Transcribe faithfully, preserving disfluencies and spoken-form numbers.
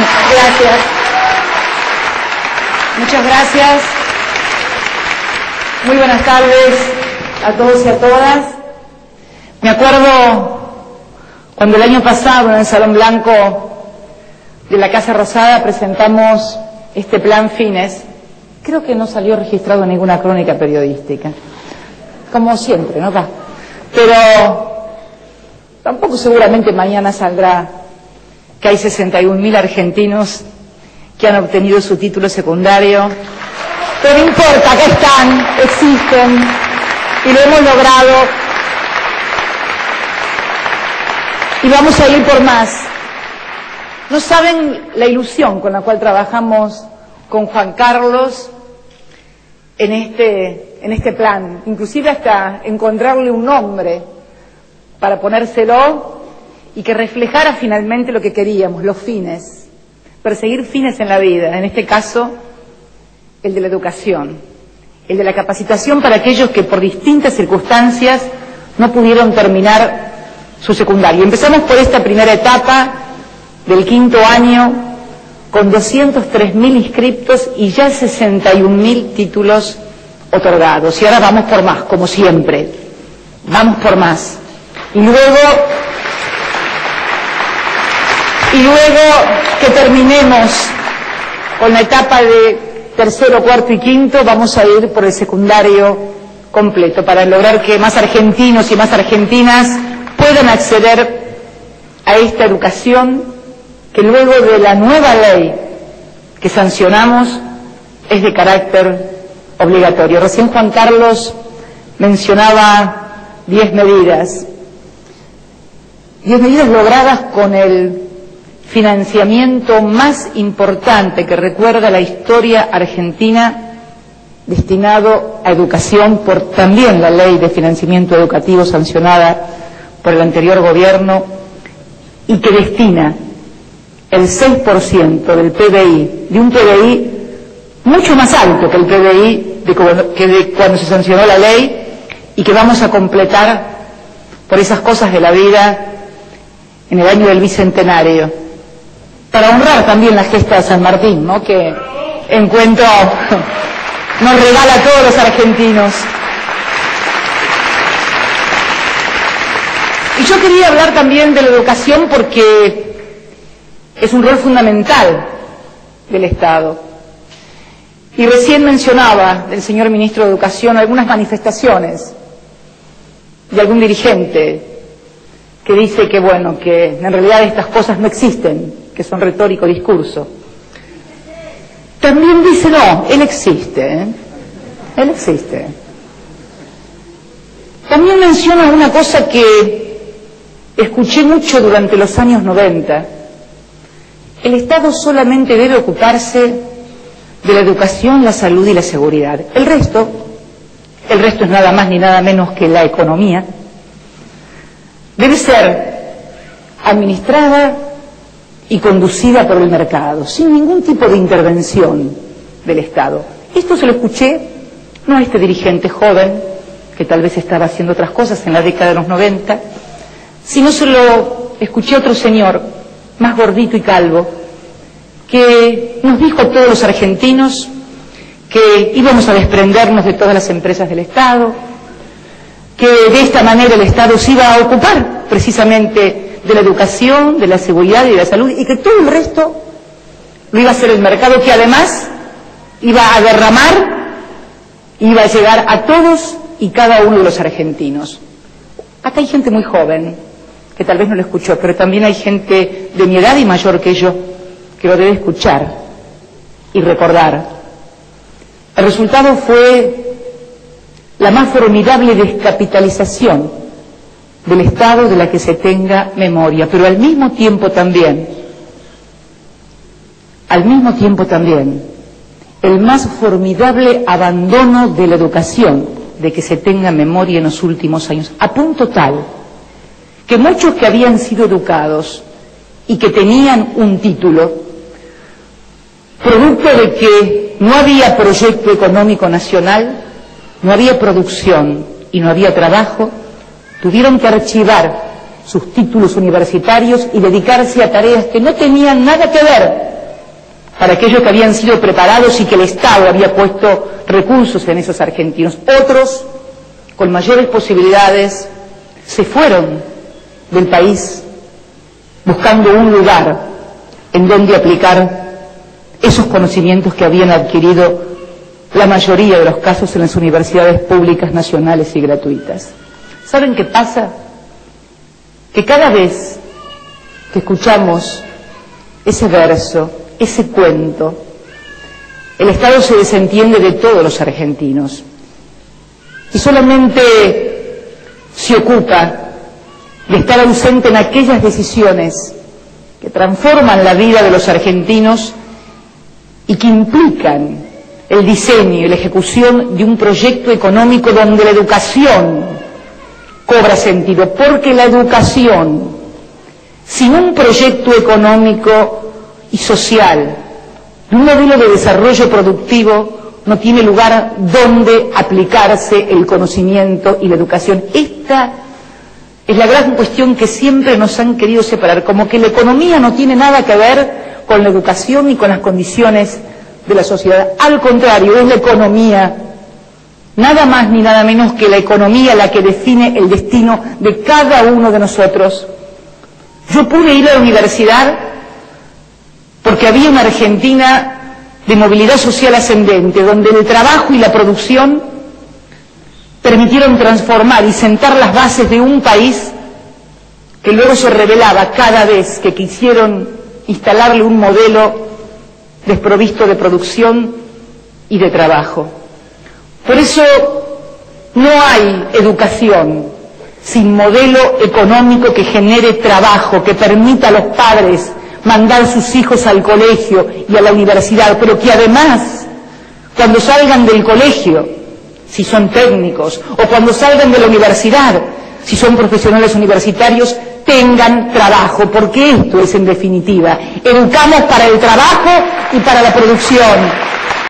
Gracias. Muchas gracias. Muy buenas tardes a todos y a todas. Me acuerdo cuando el año pasado en el Salón Blanco de la Casa Rosada presentamos este plan Fines. Creo que no salió registrado en ninguna crónica periodística. Como siempre, ¿no? Pero tampoco seguramente mañana saldrá que hay sesenta y un mil argentinos que han obtenido su título secundario. Pero no importa, acá están, existen, y lo hemos logrado. Y vamos a ir por más. No saben la ilusión con la cual trabajamos con Juan Carlos en este, en este plan. Inclusive hasta encontrarle un nombre para ponérselo y que reflejara finalmente lo que queríamos, los fines, perseguir fines en la vida, en este caso el de la educación, el de la capacitación para aquellos que por distintas circunstancias no pudieron terminar su secundario. Empezamos por esta primera etapa del quinto año con doscientos tres mil inscriptos y ya sesenta y un mil títulos otorgados. Y ahora vamos por más, como siempre, vamos por más. Y luego... Y luego que terminemos con la etapa de tercero, cuarto y quinto, vamos a ir por el secundario completo para lograr que más argentinos y más argentinas puedan acceder a esta educación que luego de la nueva ley que sancionamos es de carácter obligatorio. Recién Juan Carlos mencionaba diez medidas. Diez medidas logradas con el financiamiento más importante que recuerda la historia argentina destinado a educación por también la ley de financiamiento educativo sancionada por el anterior gobierno y que destina el seis por ciento del P B I, de un P B I mucho más alto que el P B I de cuando, que de cuando se sancionó la ley y que vamos a completar por esas cosas de la vida en el año del Bicentenario. Para honrar también la gesta de San Martín, ¿no? Que encuentro nos regala a todos los argentinos. Y yo quería hablar también de la educación porque es un rol fundamental del Estado. Y recién mencionaba el señor ministro de Educación algunas manifestaciones de algún dirigente que dice que, bueno, que en realidad estas cosas no existen, que son retórico discurso. También dice, no, él existe, ¿eh? Él existe. También menciona una cosa que escuché mucho durante los años noventa. El Estado solamente debe ocuparse de la educación, la salud y la seguridad. El resto, el resto es nada más ni nada menos que la economía, debe ser administrada y conducida por el mercado, sin ningún tipo de intervención del Estado. Esto se lo escuché, no a este dirigente joven, que tal vez estaba haciendo otras cosas en la década de los noventa, sino se lo escuché a otro señor, más gordito y calvo, que nos dijo a todos los argentinos que íbamos a desprendernos de todas las empresas del Estado, que de esta manera el Estado se iba a ocupar precisamente de la educación, de la seguridad y de la salud, y que todo el resto lo iba a hacer el mercado, que además iba a derramar, iba a llegar a todos y cada uno de los argentinos. Acá hay gente muy joven, que tal vez no lo escuchó, pero también hay gente de mi edad y mayor que yo, que lo debe escuchar y recordar. El resultado fue la más formidable descapitalización del Estado de la que se tenga memoria, pero al mismo tiempo también, al mismo tiempo también, el más formidable abandono de la educación de que se tenga memoria en los últimos años, a punto tal que muchos que habían sido educados y que tenían un título, producto de que no había proyecto económico nacional, no había producción y no había trabajo, tuvieron que archivar sus títulos universitarios y dedicarse a tareas que no tenían nada que ver para aquellos que habían sido preparados y que el Estado había puesto recursos en esos argentinos. Otros, con mayores posibilidades, se fueron del país buscando un lugar en donde aplicar esos conocimientos que habían adquirido la mayoría de los casos en las universidades públicas, nacionales y gratuitas. ¿Saben qué pasa? Que cada vez que escuchamos ese verso, ese cuento, el Estado se desentiende de todos los argentinos y solamente se ocupa de estar ausente en aquellas decisiones que transforman la vida de los argentinos y que implican el diseño y la ejecución de un proyecto económico donde la educación cobra sentido, porque la educación sin un proyecto económico y social, un modelo de desarrollo productivo, no tiene lugar donde aplicarse el conocimiento y la educación. Esta es la gran cuestión que siempre nos han querido separar, como que la economía no tiene nada que ver con la educación y con las condiciones de la sociedad. Al contrario, es la economía, nada más ni nada menos que la economía la que define el destino de cada uno de nosotros. Yo pude ir a la universidad porque había una Argentina de movilidad social ascendente, donde el trabajo y la producción permitieron transformar y sentar las bases de un país que luego se revelaba cada vez que quisieron instalarle un modelo desprovisto de producción y de trabajo. Por eso no hay educación sin modelo económico que genere trabajo, que permita a los padres mandar sus hijos al colegio y a la universidad, pero que además, cuando salgan del colegio, si son técnicos, o cuando salgan de la universidad, si son profesionales universitarios, tengan trabajo, porque esto es en definitiva, educamos para el trabajo y para la producción.